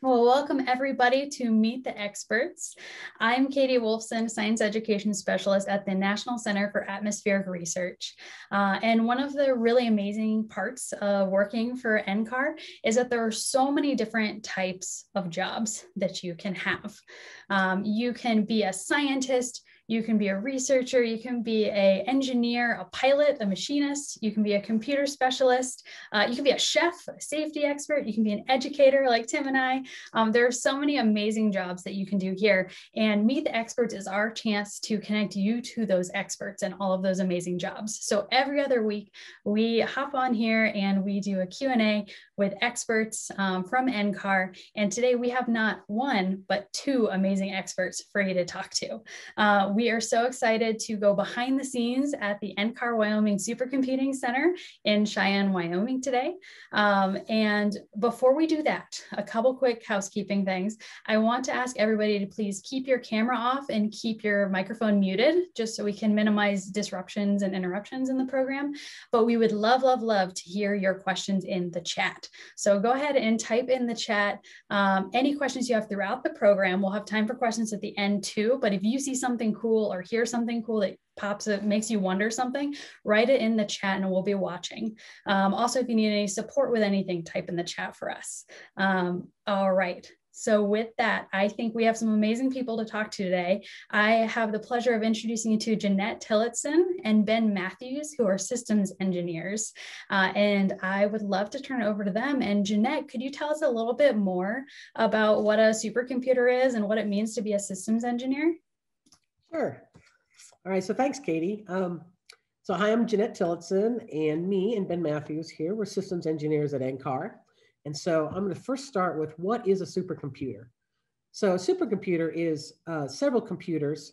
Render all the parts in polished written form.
Well, welcome everybody to Meet the Experts. I'm Katie Wolfson, Science Education Specialist at the National Center for Atmospheric Research. And one of the really amazing parts of working for NCAR is that there are so many different types of jobs that you can have. You can be a scientist, you can be a researcher, you can be an engineer, a pilot, a machinist, you can be a computer specialist, you can be a chef, a safety expert, you can be an educator like Tim and I. There are so many amazing jobs that you can do here, and Meet the Experts is our chance to connect you to those experts and all of those amazing jobs. So every other week, we hop on here and we do a Q&A with experts from NCAR, and today we have not one, but two amazing experts for you to talk to. We are so excited to go behind the scenes at the NCAR-Wyoming Supercomputing Center in Cheyenne, Wyoming today. And before we do that, a couple quick housekeeping things. I want to ask everybody to please keep your camera off and keep your microphone muted, just so we can minimize disruptions and interruptions in the program. But we would love, love, love to hear your questions in the chat. So go ahead and type in the chat any questions you have throughout the program. We'll have time for questions at the end too, but if you see something cool or hear something cool that pops up, makes you wonder something, write it in the chat and we'll be watching. Also, if you need any support with anything, type in the chat for us. All right. So with that, I think we have some amazing people to talk to today. I have the pleasure of introducing you to Jeanette Tillotson and Ben Matthews, who are systems engineers. And I would love to turn it over to them. And Jeanette, could you tell us a little bit more about what a supercomputer is and what it means to be a systems engineer? Sure. All right. So thanks, Katie. So hi, I'm Jeanette Tillotson, and me and Ben Matthews here. We're systems engineers at NCAR. And so I'm going to first start with what is a supercomputer. So a supercomputer is several computers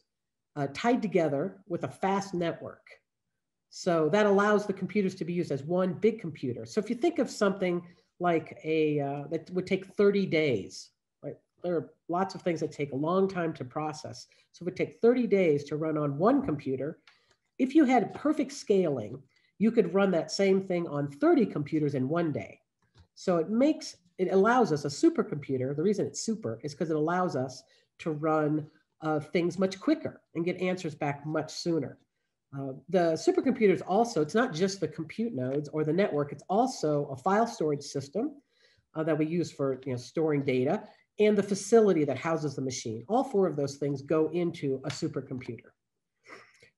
tied together with a fast network. So that allows the computers to be used as one big computer. So if you think of something like a that would take 30 days, there are lots of things that take a long time to process. So it would take 30 days to run on one computer. If you had perfect scaling, you could run that same thing on 30 computers in one day. So it allows us a supercomputer. The reason it's super is because it allows us to run things much quicker and get answers back much sooner. The supercomputers also, it's not just the compute nodes or the network, it's also a file storage system that we use for storing data, and the facility that houses the machine. All four of those things go into a supercomputer.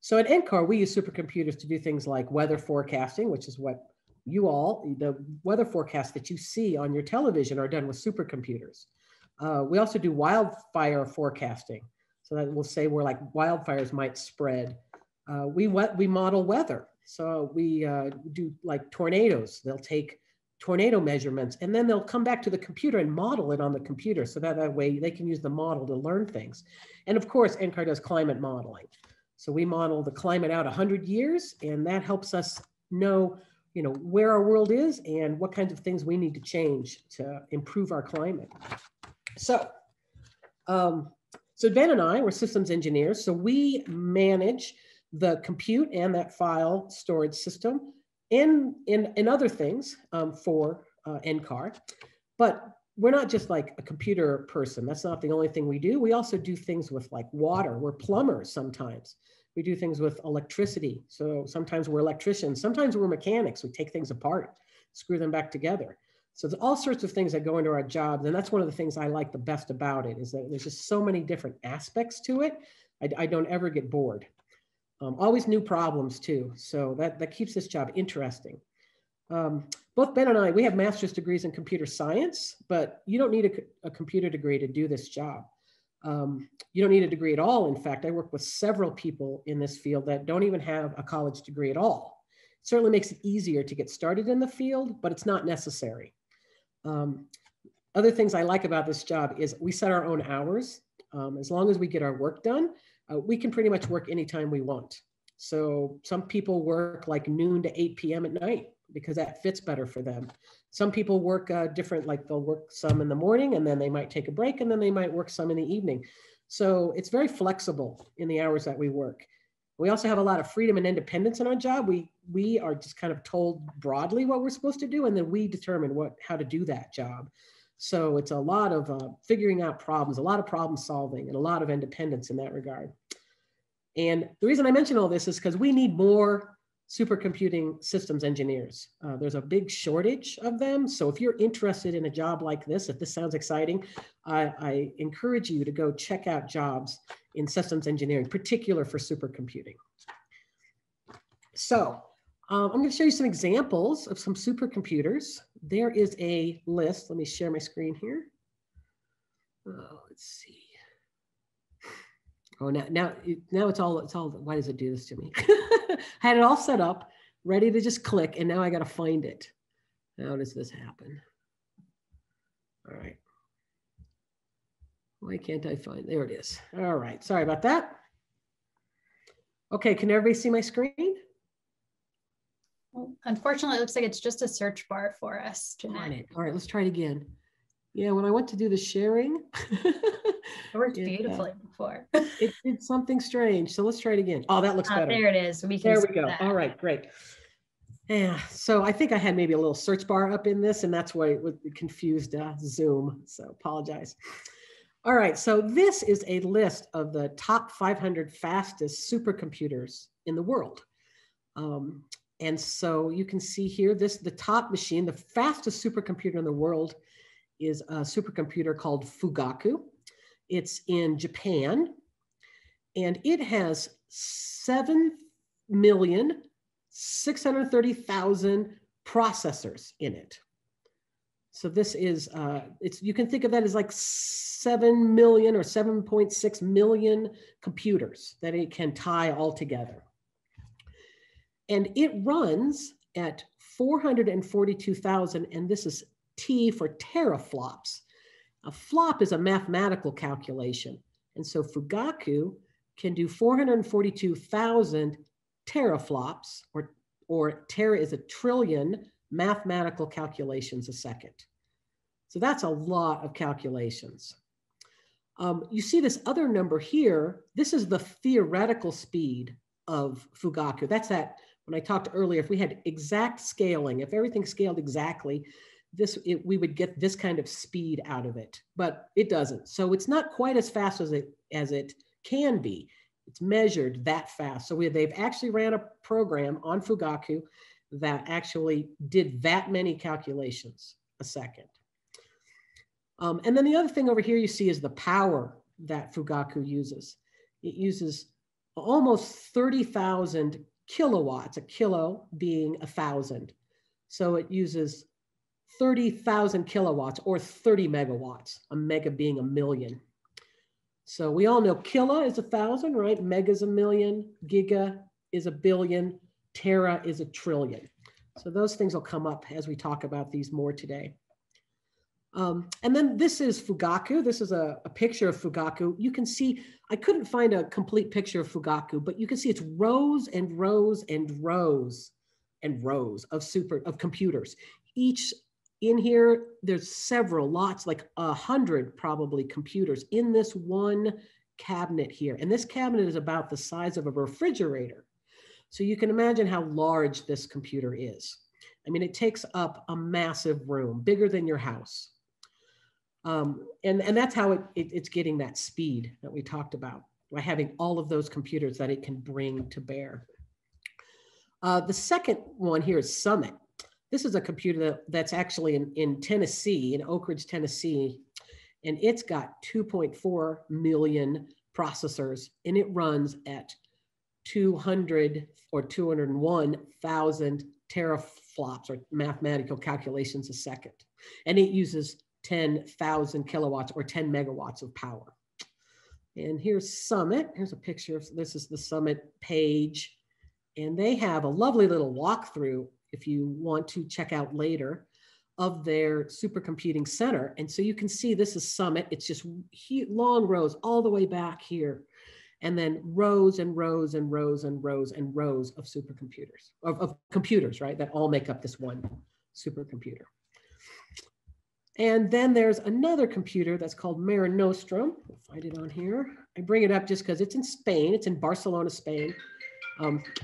So at NCAR, we use supercomputers to do things like weather forecasting, which is what you all, the weather forecasts that you see on your television are done with supercomputers. We also do wildfire forecasting. So that we'll say where like wildfires might spread. We model weather. So we do like tornadoes. They'll take tornado measurements, and then they'll come back to the computer and model it on the computer. So that way they can use the model to learn things. And of course, NCAR does climate modeling. So we model the climate out 100 years, and that helps us know, where our world is and what kinds of things we need to change to improve our climate. So, so Ben and I were systems engineers. So we manage the compute and that file storage system and other things for NCAR. But we're not just like a computer person. That's not the only thing we do. We also do things with like water. We're plumbers sometimes. We do things with electricity. So sometimes we're electricians. Sometimes we're mechanics. We take things apart, screw them back together. So there's all sorts of things that go into our jobs. And that's one of the things I like the best about it, is that there's just so many different aspects to it. I don't ever get bored. Always new problems too. So that keeps this job interesting. Both Ben and I, we have master's degrees in computer science, but you don't need a computer degree to do this job. You don't need a degree at all. In fact, I work with several people in this field that don't even have a college degree at all. It certainly makes it easier to get started in the field, but it's not necessary. Other things I like about this job is we set our own hours. As long as we get our work done, we can pretty much work anytime we want. So some people work like noon to 8 p.m. at night because that fits better for them. Some people work different, like they'll work some in the morning and then they might take a break and then they might work some in the evening. So it's very flexible in the hours that we work. We also have a lot of freedom and independence in our job. We are just kind of told broadly what we're supposed to do, and then we determine how to do that job. So it's a lot of figuring out problems, a lot of problem solving, and a lot of independence in that regard. And the reason I mention all this is because we need more supercomputing systems engineers. There's a big shortage of them. So if you're interested in a job like this, if this sounds exciting, I encourage you to go check out jobs in systems engineering, particular for supercomputing. So I'm going to show you some examples of some supercomputers. There is a list. Let me share my screen here. Let's see. Oh, now it's all, why does it do this to me? I had it all set up, ready to just click, and now I got to find it. How does this happen? All right. Why can't I find, there it is. All right, sorry about that. Okay, can everybody see my screen? Well, unfortunately, it looks like it's just a search bar for us, Jeanette. All right, let's try it again. Yeah, when I went to do the sharing, it worked beautifully before. It did something strange. So let's try it again. Oh, that looks better. There it is. There we go. That. All right, great. Yeah. So I think I had maybe a little search bar up in this, and that's why it confused Zoom. So apologize. All right. So this is a list of the top 500 fastest supercomputers in the world. And so you can see here, the top machine, the fastest supercomputer in the world is a supercomputer called Fugaku. It's in Japan, and it has 7,630,000 processors in it. So this is, you can think of that as like 7 million or 7.6 million computers that it can tie all together. And it runs at 442,000, and this is T for teraflops. A flop is a mathematical calculation. And so Fugaku can do 442,000 teraflops, or tera is a trillion mathematical calculations a second. So that's a lot of calculations. You see this other number here. This is the theoretical speed of Fugaku. That's that, when I talked earlier, if we had exact scaling, if everything scaled exactly, we would get this kind of speed out of it, but it doesn't. So it's not quite as fast as it can be. It's measured that fast. So they've actually ran a program on Fugaku that actually did that many calculations a second. And then the other thing over here you see is the power that Fugaku uses. It uses almost 30,000 kilowatts, a kilo being 1,000. So it uses 30,000 kilowatts or 30 megawatts, a mega being a million. So we all know kilo is 1,000, right? Mega is a million, giga is a billion, tera is a trillion. So those things will come up as we talk about these more today. And then this is Fugaku. This is a picture of Fugaku. You can see, I couldn't find a complete picture of Fugaku, but you can see it's rows and rows and rows and rows of computers. Each in here, there's several lots, like 100 probably computers in this one cabinet here. And this cabinet is about the size of a refrigerator. So you can imagine how large this computer is. I mean, it takes up a massive room, bigger than your house. And that's how it's getting that speed that we talked about, by having all of those computers that it can bring to bear. The second one here is Summit. This is a computer that's actually in Tennessee, in Oak Ridge, Tennessee, and it's got 2.4 million processors, and it runs at 200 or 201,000 teraflops or mathematical calculations a second, and it uses 10,000 kilowatts or 10 megawatts of power. And here's Summit. Here's a picture of, this is the Summit page. And they have a lovely little walkthrough, if you want to check out later, of their supercomputing center. And so you can see this is Summit. It's just long rows all the way back here. And then rows and rows and rows and rows and rows of supercomputers, of computers, right? That all make up this one supercomputer. And then there's another computer that's called Mare Nostrum. I'll find it on here. I bring it up just because it's in Spain. It's in Barcelona, Spain.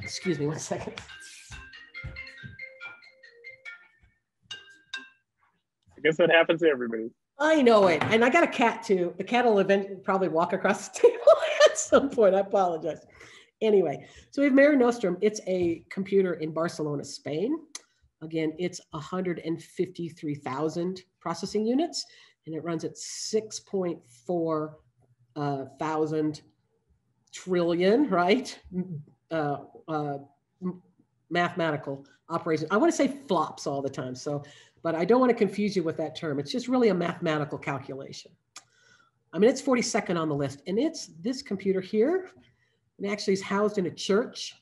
Excuse me one second. I guess that happens to everybody. I know it. And I got a cat too. The cat will eventually probably walk across the table at some point. I apologize. Anyway, so we have Mare Nostrum. It's a computer in Barcelona, Spain. Again, it's 153,000 processing units, and it runs at 6.4 thousand trillion, right? Mathematical operations. I want to say flops all the time, so, but I don't want to confuse you with that term. It's just really a mathematical calculation. I mean, it's 42nd on the list, and it's this computer here, and actually is housed in a church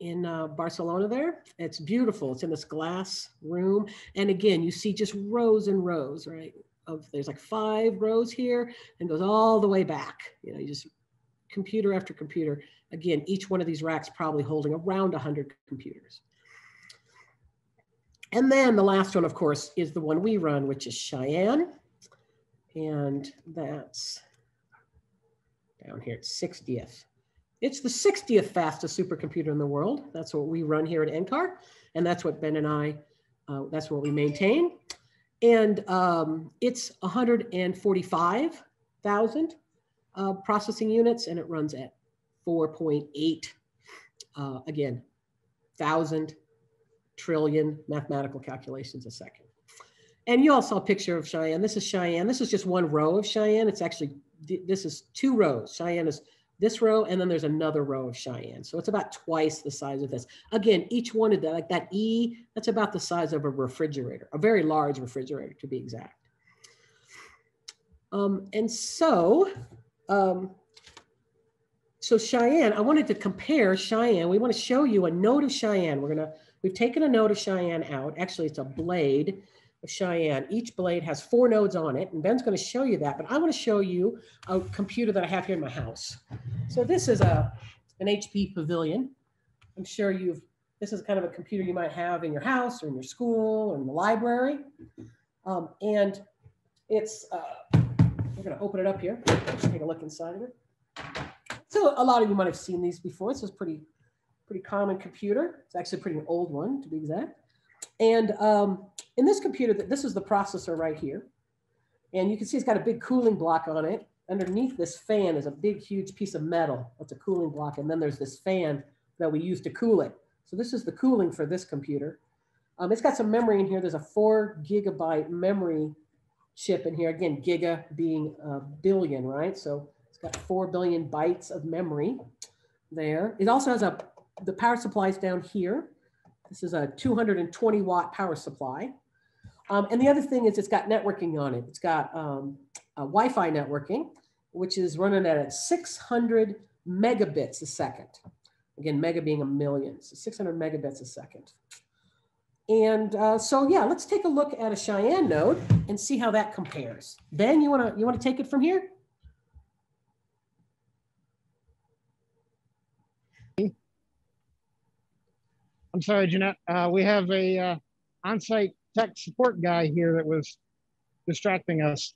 in Barcelona there. It's beautiful. It's in this glass room. And again, you see just rows and rows, right? Of, there's like 5 rows here and goes all the way back. You know, you just computer after computer. Again, each one of these racks probably holding around 100 computers. And then the last one, of course, is the one we run, which is Cheyenne. And that's down here at 60th. It's the 60th fastest supercomputer in the world. That's what we run here at NCAR. And that's what Ben and I, that's what we maintain. And it's 145,000 processing units, and it runs at 4.8, again, thousand trillion mathematical calculations a second. And you all saw a picture of Cheyenne. This is Cheyenne. This is just one row of Cheyenne. It's actually, this is 2 rows. Cheyenne is this row, and then there's another row of Cheyenne. So it's about twice the size of this. Again, each one of that, like that E, that's about the size of a refrigerator, a very large refrigerator to be exact. And so, so Cheyenne, I wanted to compare Cheyenne. We want to show you a note of Cheyenne. We've taken a note of Cheyenne out. Actually, it's a blade of Cheyenne. Each blade has 4 nodes on it, and Ben's going to show you that, but I want to show you a computer that I have here in my house. So this is an HPE Pavilion. I'm sure you've, this is kind of a computer you might have in your house or in your school or in the library. And it's, we're going to open it up here. Let's take a look inside of it. So a lot of you might have seen these before. This is pretty common computer. It's actually a pretty old one to be exact. And in this computer, this is the processor right here. And you can see it's got a big cooling block on it. Underneath this fan is a big, huge piece of metal. That's a cooling block. And then there's this fan that we use to cool it. So this is the cooling for this computer. It's got some memory in here. There's a 4 gigabyte memory chip in here. Again, giga being a billion, right? So it's got 4 billion bytes of memory there. It also has the power supply's down here. This is a 220 watt power supply. And the other thing is it's got networking on it. It's got Wi-Fi networking, which is running at 600 megabits a second. Again, mega being a million, so 600 megabits a second. And so yeah, let's take a look at a Cheyenne node and see how that compares. Ben, you wanna take it from here? I'm sorry, Jeanette. We have a on-site tech support guy here that was distracting us.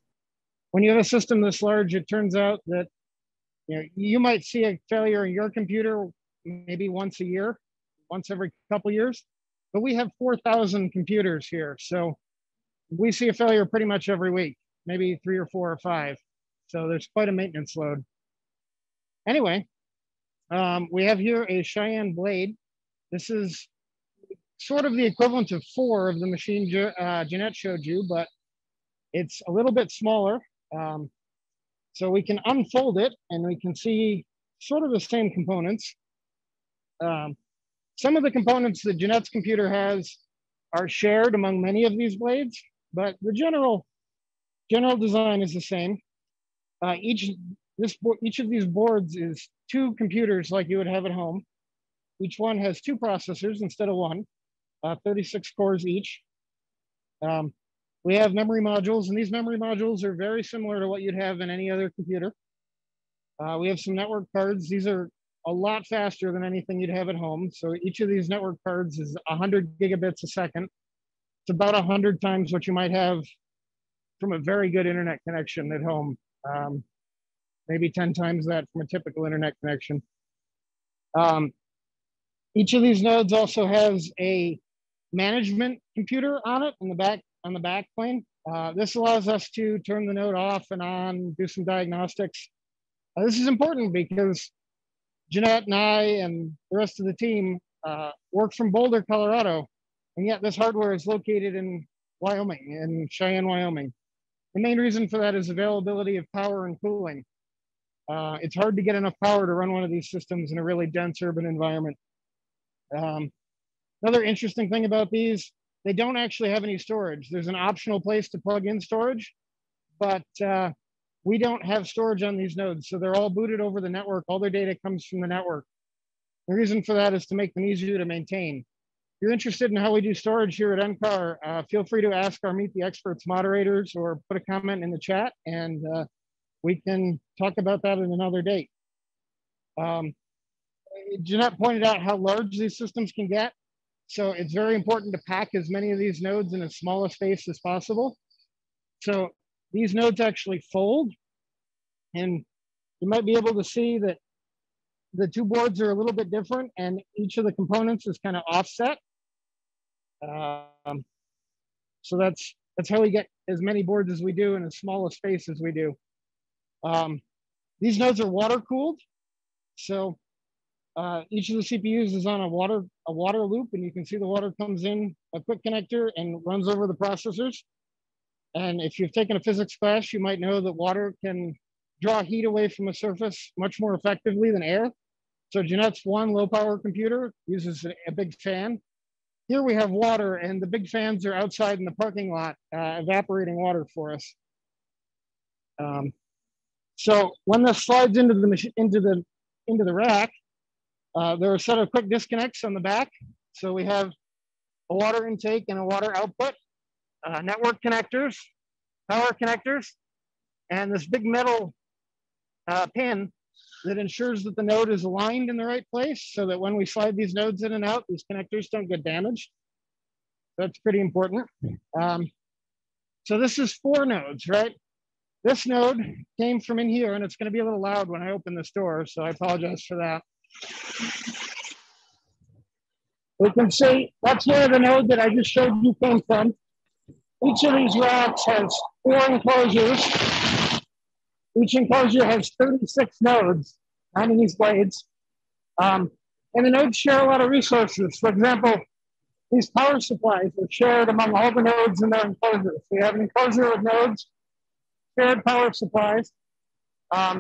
When you have a system this large, it turns out that you might see a failure in your computer maybe once a year, once every couple years, but we have 4,000 computers here. So we see a failure pretty much every week, maybe 3 or 4 or 5. So there's quite a maintenance load. Anyway, we have here a Cheyenne blade. This is sort of the equivalent of 4 of the machine Jeanette showed you, but it's a little bit smaller. So we can unfold it and we can see sort of the same components. Some of the components that Jeanette's computer has are shared among many of these blades, but the general design is the same. Each of these boards is 2 computers like you would have at home. Each one has 2 processors instead of 1, 36 cores each. We have memory modules, and these memory modules are very similar to what you'd have in any other computer. We have some network cards. These are a lot faster than anything you'd have at home. So each of these network cards is 100 gigabits a second. It's about 100 times what you might have from a very good internet connection at home. Maybe 10 times that from a typical internet connection. Each of these nodes also has a management computer on it on the back plane. This allows us to turn the node off and on, do some diagnostics. This is important because Jeanette and I and the rest of the team work from Boulder, Colorado, and yet this hardware is located in Wyoming, in Cheyenne, Wyoming. The main reason for that is availability of power and cooling. It's hard to get enough power to run one of these systems in a really dense urban environment. Another interesting thing about these, they don't actually have any storage. There's an optional place to plug in storage, but we don't have storage on these nodes. So they're all booted over the network. All their data comes from the network. The reason for that is to make them easier to maintain. If you're interested in how we do storage here at NCAR, feel free to ask our Meet the Experts moderators or put a comment in the chat, and we can talk about that in another date. Jeanette pointed out how large these systems can get. So it's very important to pack as many of these nodes in as small a space as possible. So these nodes actually fold, and you might be able to see that the two boards are a little bit different and each of the components is kind of offset. So that's how we get as many boards as we do in as small a space as we do. These nodes are water cooled. So each of the CPUs is on a water loop, and you can see the water comes in a quick connector and runs over the processors. And if you've taken a physics class, you might know that water can draw heat away from a surface much more effectively than air. So Jeanette's one low power computer uses a big fan. Here we have water, and the big fans are outside in the parking lot evaporating water for us. So when this slides into the rack, there are a set of quick disconnects on the back. So we have a water intake and a water output, network connectors, power connectors, and this big metal pin that ensures that the node is aligned in the right place so that when we slide these nodes in and out, these connectors don't get damaged. That's pretty important. So this is four nodes, right? This node came from in here, and it's going to be a little loud when I open this door, so I apologize for that. We can see that's where the node that I just showed you came from. Each of these racks has four enclosures. Each enclosure has 36 nodes on these blades. And the nodes share a lot of resources. For example, these power supplies are shared among all the nodes in their enclosures. We have an enclosure of nodes, shared power supplies.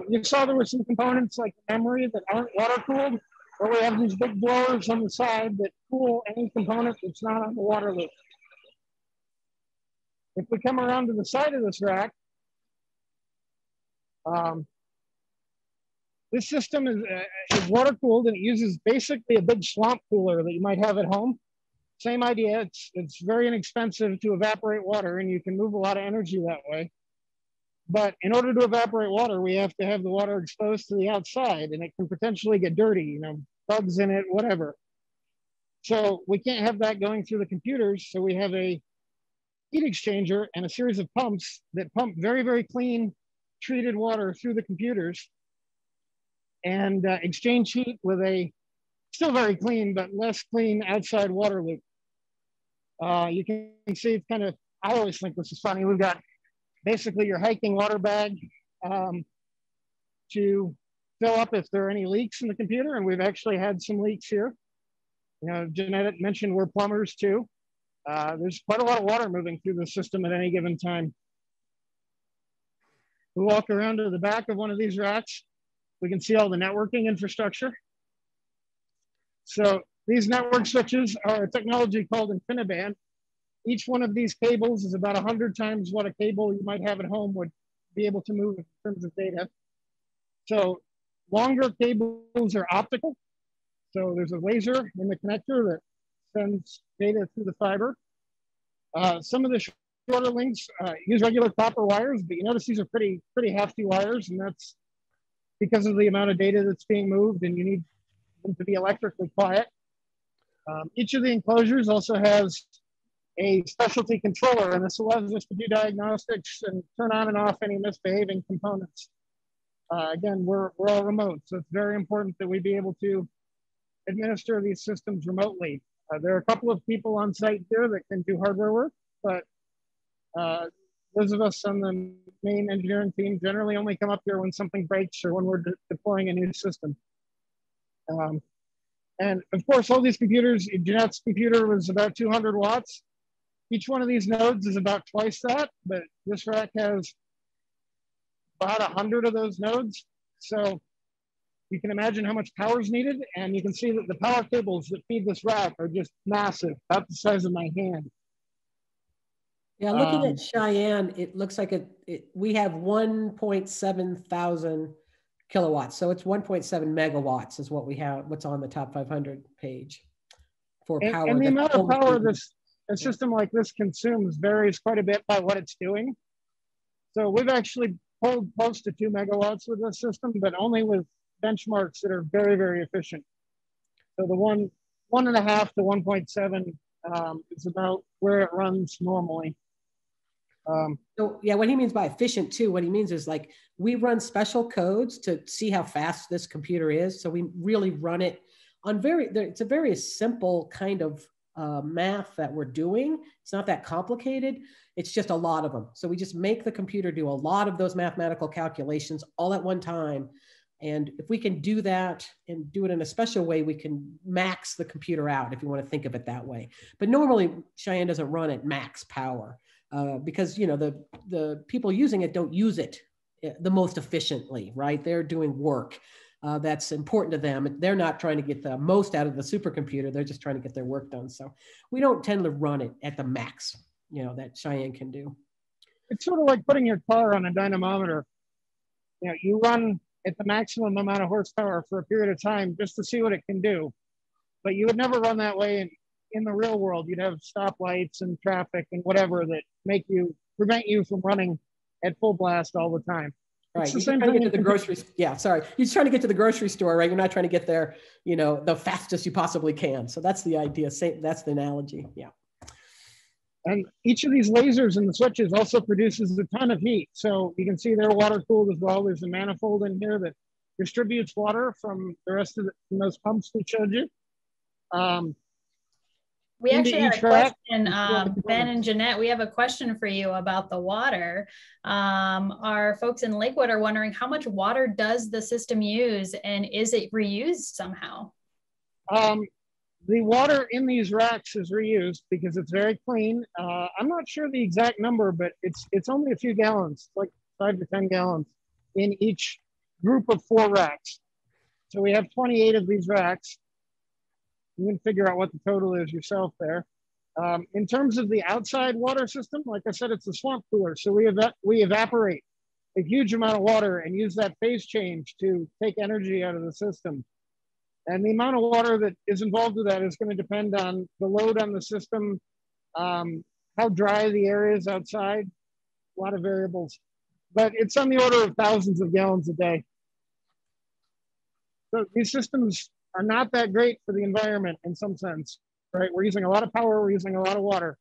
You saw there were some components like memory that aren't water cooled, but we have these big blowers on the side that cool any component that's not on the water loop. If we come around to the side of this rack, this system is water cooled, and it uses basically a big swamp cooler that you might have at home. Same idea, it's very inexpensive to evaporate water, and you can move a lot of energy that way. But in order to evaporate water, we have to have the water exposed to the outside, and it can potentially get dirty, you know, bugs in it, whatever. So we can't have that going through the computers. So we have a heat exchanger and a series of pumps that pump very, very clean treated water through the computers and exchange heat with a still very clean, but less clean outside water loop. You can see it's kind of, I always think this is funny. We've got basically your hiking water bag to fill up if there are any leaks in the computer. And we've actually had some leaks here. You know, Jeanette mentioned we're plumbers too. There's quite a lot of water moving through the system at any given time. We walk around to the back of one of these racks. We can see all the networking infrastructure. So these network switches are a technology called InfiniBand. Each one of these cables is about 100 times what a cable you might have at home would be able to move in terms of data. So longer cables are optical. So there's a laser in the connector that sends data through the fiber. Some of the shorter links use regular copper wires, but you notice these are pretty hefty wires, and that's because of the amount of data that's being moved, and you need them to be electrically quiet. Each of the enclosures also has a specialty controller, and this allows us to do diagnostics and turn on and off any misbehaving components. Again, we're all remote, so it's very important that we be able to administer these systems remotely. There are a couple of people on site here that can do hardware work, but Those of us on the main engineering team generally only come up here when something breaks or when we're deploying a new system. And of course, all these computers, Jeanette's computer was about 200 watts. Each one of these nodes is about twice that, but this rack has about 100 of those nodes. So you can imagine how much power is needed. And you can see that the power cables that feed this rack are just massive, about the size of my hand. Yeah, looking at Cheyenne, it looks like we have 1,700 kilowatts. So it's 1.7 megawatts is what we have, what's on the top 500 page for power. And the amount of power a system like this consumes varies quite a bit by what it's doing. So we've actually pulled close to 2 megawatts with this system, but only with benchmarks that are very, very efficient. So the 1.5 to 1.7 is about where it runs normally. So yeah, what he means by efficient too, what he means is like we run special codes to see how fast this computer is. So we really run it on it's a very simple kind of math that we're doing. It's not that complicated. It's just a lot of them. So we just make the computer do a lot of those mathematical calculations all at one time. And if we can do that and do it in a special way, we can max the computer out, if you want to think of it that way. But normally Cheyenne doesn't run at max power because, you know, the people using it don't use it the most efficiently, right? They're doing work that's important to them. They're not trying to get the most out of the supercomputer. They're just trying to get their work done. So we don't tend to run it at the max, you know, that Cheyenne can do. It's sort of like putting your car on a dynamometer. You know, you run at the maximum amount of horsepower for a period of time just to see what it can do. But you would never run that way in the real world. You'd have stoplights and traffic and whatever that make you, prevent you from running at full blast all the time. Right, you're trying to get to the grocery. Yeah, sorry. You're trying to get to the grocery store, right? You're not trying to get there, you know, the fastest you possibly can. So that's the idea. That's the analogy. Yeah. And each of these lasers and the switches also produces a ton of heat. So you can see they're water cooled as well. There's a manifold in here that distributes water from the rest of from those pumps we showed you. We actually had a question, Ben and Jeanette, we have a question for you about the water. Our folks in Lakewood are wondering how much water does the system use and is it reused somehow? The water in these racks is reused because it's very clean. I'm not sure the exact number, but it's only a few gallons, like 5 to 10 gallons in each group of 4 racks. So we have 28 of these racks. You can figure out what the total is yourself there. In terms of the outside water system, like I said, it's a swamp cooler. So we evaporate a huge amount of water and use that phase change to take energy out of the system. And the amount of water that is involved with that is going to depend on the load on the system, how dry the area is outside, a lot of variables. But it's on the order of thousands of gallons a day. So these systems are not that great for the environment in some sense, right? We're using a lot of power, we're using a lot of water.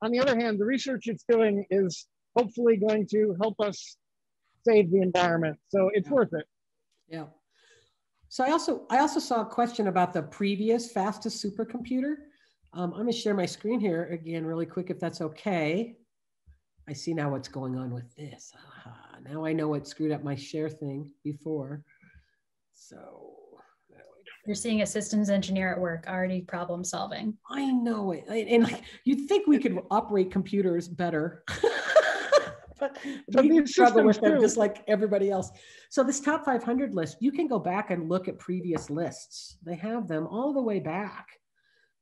On the other hand, the research it's doing is hopefully going to help us save the environment. So it's worth it. Yeah. So I also saw a question about the previous fastest supercomputer. I'm gonna share my screen here again really quick if that's okay. I see now what's going on with this. Ah, now I know it screwed up my share thing before, so. You're seeing a systems engineer at work already problem solving. I know it. And like, you'd think we could operate computers better, but we struggle with them just like everybody else. So this top 500 list, you can go back and look at previous lists. They have them all the way back.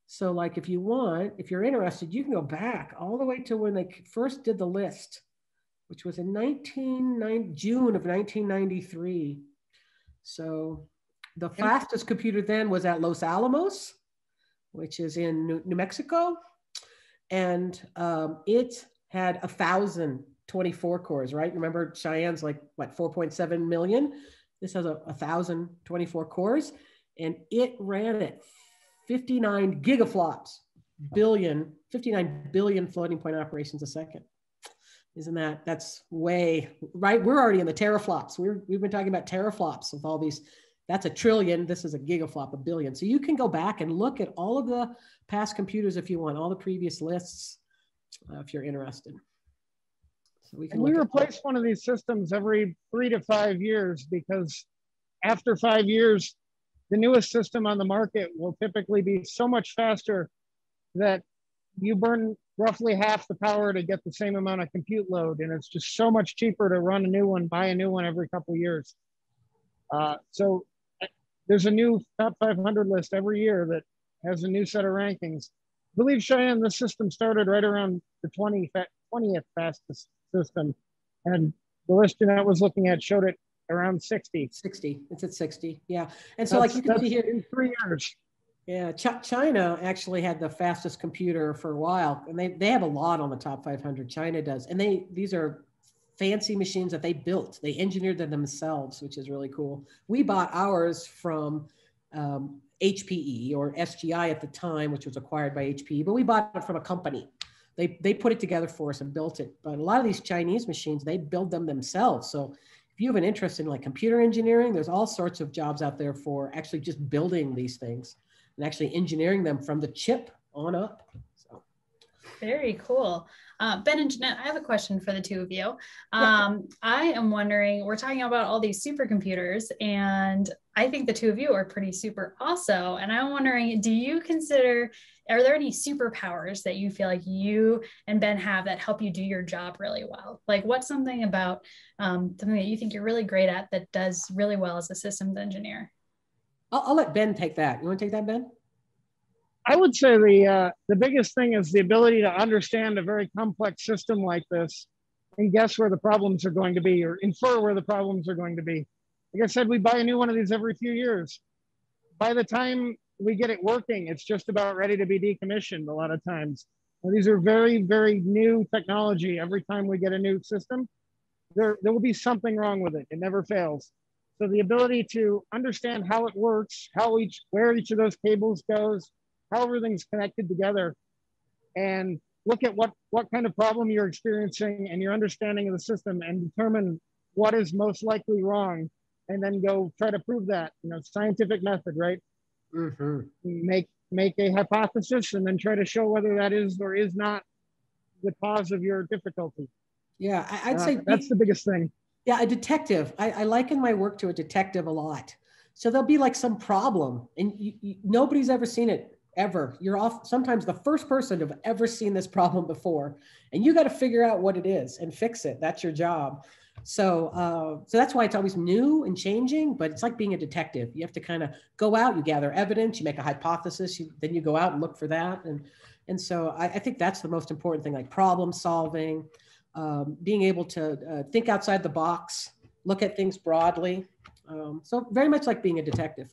So like, if you want, if you're interested, you can go back all the way to when they first did the list, which was in June of 1993. So the fastest computer then was at Los Alamos, which is in New Mexico. And it had 1,024 cores, right? Remember Cheyenne's like, what, 4.7 million? This has 1,024 cores. And it ran at 59 gigaflops, 59 billion floating point operations a second. Isn't that, that's way, right? We're already in the teraflops. We've been talking about teraflops with all these. That's a trillion. This is a gigaflop, a billion. So you can go back and look at all of the past computers if you want, all the previous lists, if you're interested. So we can replace one of these systems every 3 to 5 years, because after 5 years, the newest system on the market will typically be so much faster that you burn roughly half the power to get the same amount of compute load. And it's just so much cheaper to run a new one, buy a new one every couple of years. So there's a new top 500 list every year that has a new set of rankings. I believe, Cheyenne, this system started right around the 20th fastest system. And the list Jeanette was looking at showed it around 60. 60, it's at 60, yeah. And so like you can see here, in 3 years. Yeah, China actually had the fastest computer for a while, and they have a lot on the top 500, China does. And these are fancy machines that they built. They engineered them themselves, which is really cool. We bought ours from HPE or SGI at the time, which was acquired by HPE, but we bought it from a company. They put it together for us and built it. But a lot of these Chinese machines, they build them themselves. So if you have an interest in like computer engineering, there's all sorts of jobs out there for actually just building these things and actually engineering them from the chip on up. So. Very cool. Ben and Jeanette, I have a question for the two of you. Yeah. I am wondering, we're talking about all these supercomputers, and I think the two of you are pretty super also. And I'm wondering, do you consider, are there any superpowers that you feel like you and Ben have that help you do your job really well? Like what's something about something that you think you're really great at that does really well as a systems engineer? I'll let Ben take that. You want to take that, Ben? I would say the biggest thing is the ability to understand a very complex system like this and guess where the problems are going to be, or infer where the problems are going to be. Like I said, we buy a new one of these every few years. By the time we get it working, it's just about ready to be decommissioned a lot of times. And these are very, very new technology. Every time we get a new system, there will be something wrong with it. It never fails. So the ability to understand how it works, where each of those cables goes, how everything's connected together, and look at what kind of problem you're experiencing and your understanding of the system, and determine what is most likely wrong, and then go try to prove that. You know, scientific method, right? Mm-hmm. Make a hypothesis and then try to show whether that is or is not the cause of your difficulty. Yeah, I'd say that's the biggest thing. Yeah, a detective. I liken my work to a detective a lot. So there'll be like some problem, and nobody's ever seen it, ever. You're off sometimes the first person to have ever seen this problem before, and you got to figure out what it is and fix it. That's your job. So so that's why it's always new and changing, but it's like being a detective. You have to kind of go out, you gather evidence, you make a hypothesis, then you go out and look for that. And so I think that's the most important thing, like problem solving. Being able to think outside the box, look at things broadly. So very much like being a detective.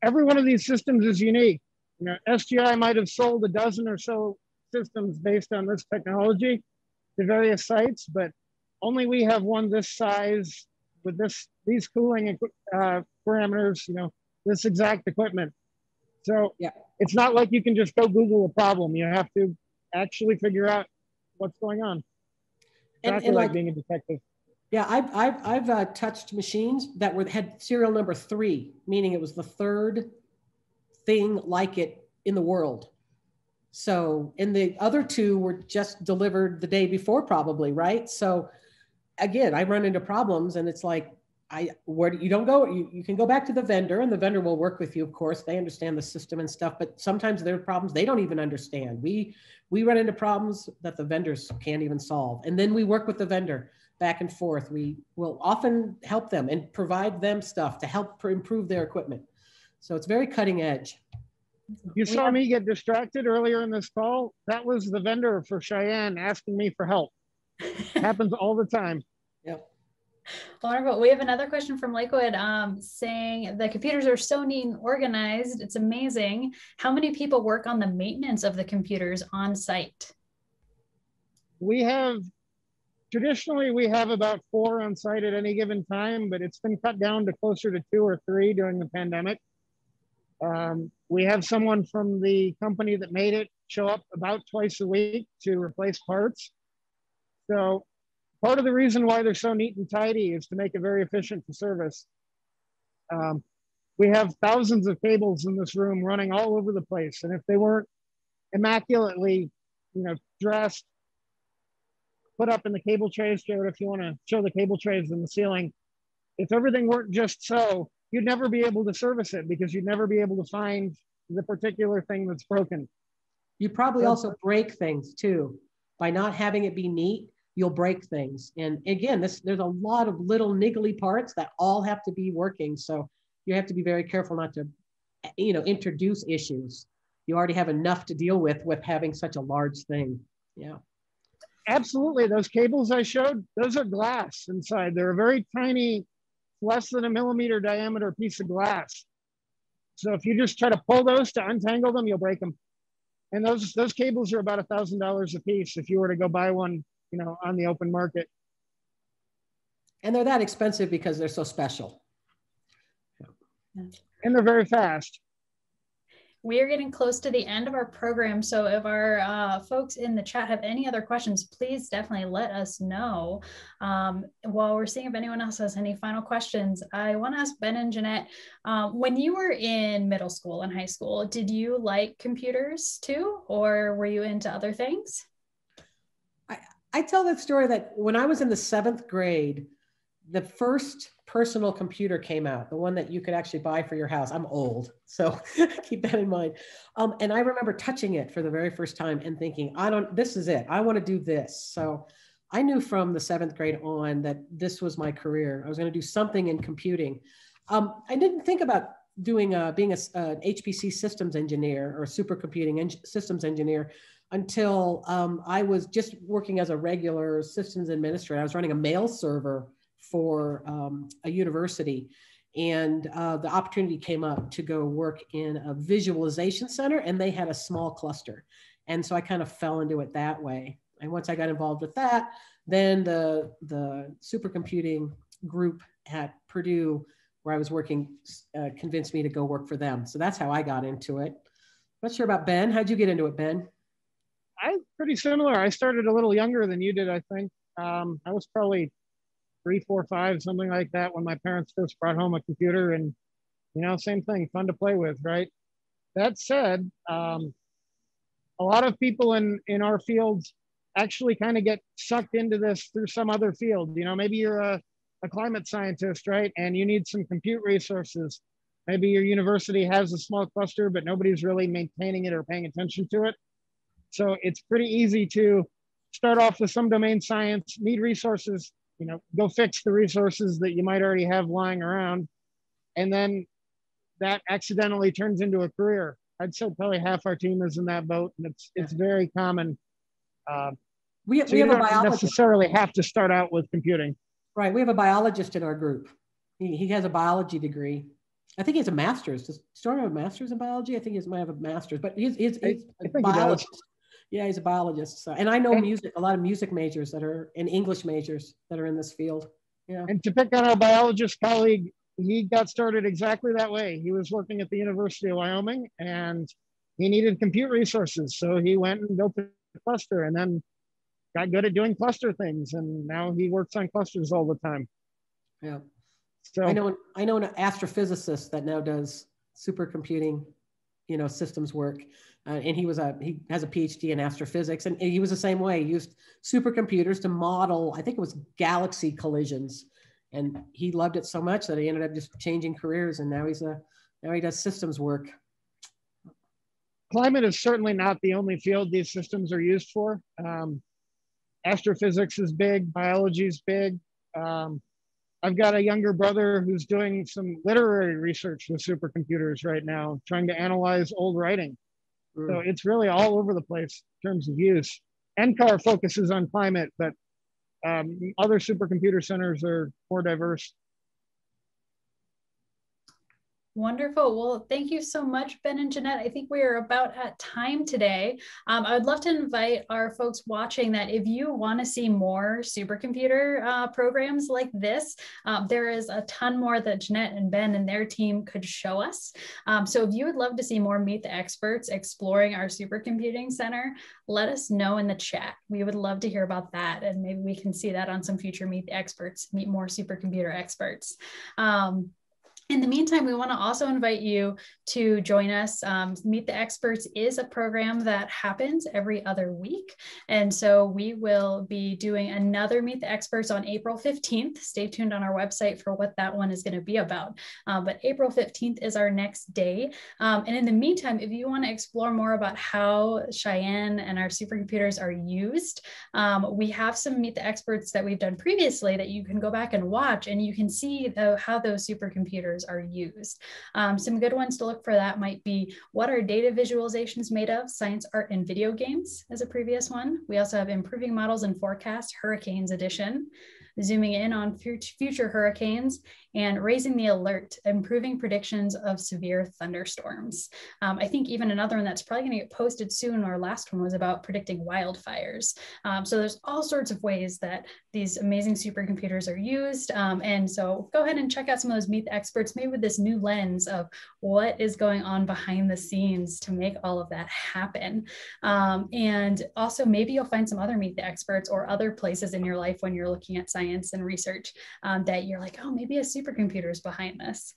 Every one of these systems is unique. You know, SGI might have sold a dozen or so systems based on this technology to various sites, but only we have one this size with these cooling parameters, you know, this exact equipment. So yeah, it's not like you can just go Google a problem. You have to actually figure out what's going on. Exactly, and like being a detective. Yeah, I've touched machines that had serial number 3, meaning it was the third thing like it in the world. So, and the other 2 were just delivered the day before, probably, right? So, again, I run into problems, and it's like, you can go back to the vendor, and the vendor will work with you. Of course, they understand the system and stuff, but sometimes there are problems they don't even understand. We run into problems that the vendors can't even solve. And then we work with the vendor back and forth. We will often help them and provide them stuff to help improve their equipment. So it's very cutting edge. You saw me get distracted earlier in this call. That was the vendor for Cheyenne asking me for help. It happens all the time. Yep. Wonderful. We have another question from Lakewood saying the computers are so neat and organized. It's amazing. How many people work on the maintenance of the computers on site? We have, traditionally, we have about 4 on site at any given time, but it's been cut down to closer to 2 or 3 during the pandemic. We have someone from the company that made it show up about twice a week to replace parts. So part of the reason why they're so neat and tidy is to make it very efficient for service. We have thousands of cables in this room running all over the place. And if they weren't immaculately, you know, dressed, put up in the cable trays, Jared, if you want to show the cable trays in the ceiling, if everything worked just so, you'd never be able to service it because you'd never be able to find the particular thing that's broken. You probably also break things too. By not having it be neat, you'll break things. And again, there's a lot of little niggly parts that all have to be working. So you have to be very careful not to, you know, introduce issues. You already have enough to deal with having such a large thing. Yeah. Absolutely. Those cables I showed, those are glass inside. They're a very tiny, less than a millimeter diameter piece of glass. So if you just try to pull those to untangle them, you'll break them. And those cables are about $1,000 a piece if you were to go buy one, you know, on the open market. And they're that expensive because they're so special. And they're very fast. We are getting close to the end of our program. So if our folks in the chat have any other questions, please definitely let us know. While we're seeing if anyone else has any final questions, I want to ask Ben and Jeanette, when you were in middle school and high school, did you like computers too? Or were you into other things? I tell that story that when I was in the 7th grade, the first personal computer came out, the one that you could actually buy for your house. I'm old, so keep that in mind. And I remember touching it for the very first time and thinking, this is it, I wanna do this. So I knew from the 7th grade on that this was my career. I was gonna do something in computing. I didn't think about doing being an HPC systems engineer or supercomputing systems engineer until I was just working as a regular systems administrator. I was running a mail server for a university. And the opportunity came up to go work in a visualization center, and they had a small cluster. And so I kind of fell into it that way. And once I got involved with that, then the supercomputing group at Purdue, where I was working, convinced me to go work for them. So that's how I got into it. Not sure about Ben. How'd you get into it, Ben? I'm pretty similar. I started a little younger than you did, I think. I was probably 3, 4, 5, something like that, when my parents first brought home a computer. And, you know, same thing, fun to play with, right? That said, a lot of people in our fields actually kind of get sucked into this through some other field. You know, maybe you're a climate scientist, right? And you need some compute resources. Maybe your university has a small cluster, but nobody's really maintaining it or paying attention to it. So it's pretty easy to start off with some domain science, need resources, you know, go fix the resources that you might already have lying around. And then that accidentally turns into a career. I'd say probably half our team is in that boat, and it's very common. So we have a biologist. Necessarily have to start out with computing. Right, we have a biologist in our group. He has a biology degree. I think he has a master's. Does Storm have a master's in biology? I think he might have a master's, but he's a biologist. Yeah, he's a biologist. So, and I know music, a lot of music majors that are, and English majors that are in this field. Yeah. And to pick on our biologist colleague, he got started exactly that way. He was working at the University of Wyoming, and he needed compute resources. So he went and built a cluster, and then got good at doing cluster things. And now he works on clusters all the time. Yeah. So I know an astrophysicist that now does supercomputing, you know, systems work. And he has a PhD in astrophysics, and he was the same way. He used supercomputers to model, I think it was galaxy collisions. And he loved it so much that he ended up just changing careers. And now he does systems work. Climate is certainly not the only field these systems are used for. Astrophysics is big, biology is big. I've got a younger brother who's doing some literary research with supercomputers right now, trying to analyze old writing. Mm. So it's really all over the place in terms of use. NCAR focuses on climate, but other supercomputer centers are more diverse. Wonderful. Well, thank you so much, Ben and Jeanette. I think we are about at time today. I would love to invite our folks watching that if you want to see more supercomputer programs like this, there is a ton more that Jeanette and Ben and their team could show us. So if you would love to see more Meet the Experts exploring our supercomputing center, let us know in the chat. We would love to hear about that, and maybe we can see that on some future Meet the Experts, meet more supercomputer experts. In the meantime, we want to also invite you to join us. Meet the Experts is a program that happens every other week. And so we will be doing another Meet the Experts on April 15th. Stay tuned on our website for what that one is going to be about. But April 15th is our next day. And in the meantime, if you want to explore more about how Cheyenne and our supercomputers are used, we have some Meet the Experts that we've done previously that you can go back and watch, and you can see how those supercomputers are used. Some good ones to look for that might be what are data visualizations made of, science, art, and video games as a previous one. We also have improving models and forecasts, hurricanes edition, zooming in on future hurricanes, and raising the alert, improving predictions of severe thunderstorms. I think even another one that's probably gonna get posted soon, our last one was about predicting wildfires. So there's all sorts of ways that these amazing supercomputers are used. And so go ahead and check out some of those Meet the Experts, maybe with this new lens of what is going on behind the scenes to make all of that happen. And also maybe you'll find some other Meet the Experts or other places in your life when you're looking at science and research that you're like, oh, maybe a supercomputer is behind this.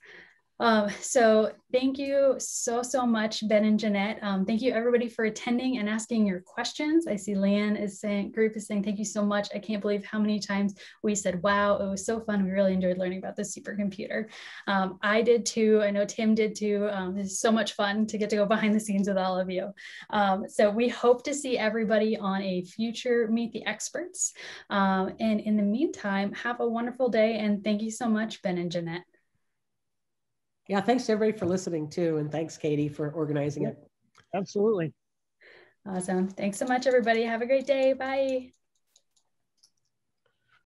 So thank you so much, Ben and Jeanette. Thank you everybody for attending and asking your questions. I see Leanne is saying, group is saying, thank you so much. I can't believe how many times we said, wow, it was so fun. We really enjoyed learning about the supercomputer. I did too. I know Tim did too. It's so much fun to get to go behind the scenes with all of you. So we hope to see everybody on a future Meet the Experts. And in the meantime, have a wonderful day. And thank you so much, Ben and Jeanette. Yeah, thanks to everybody for listening too. And thanks, Katie, for organizing it. Absolutely. Awesome. Thanks so much, everybody. Have a great day. Bye.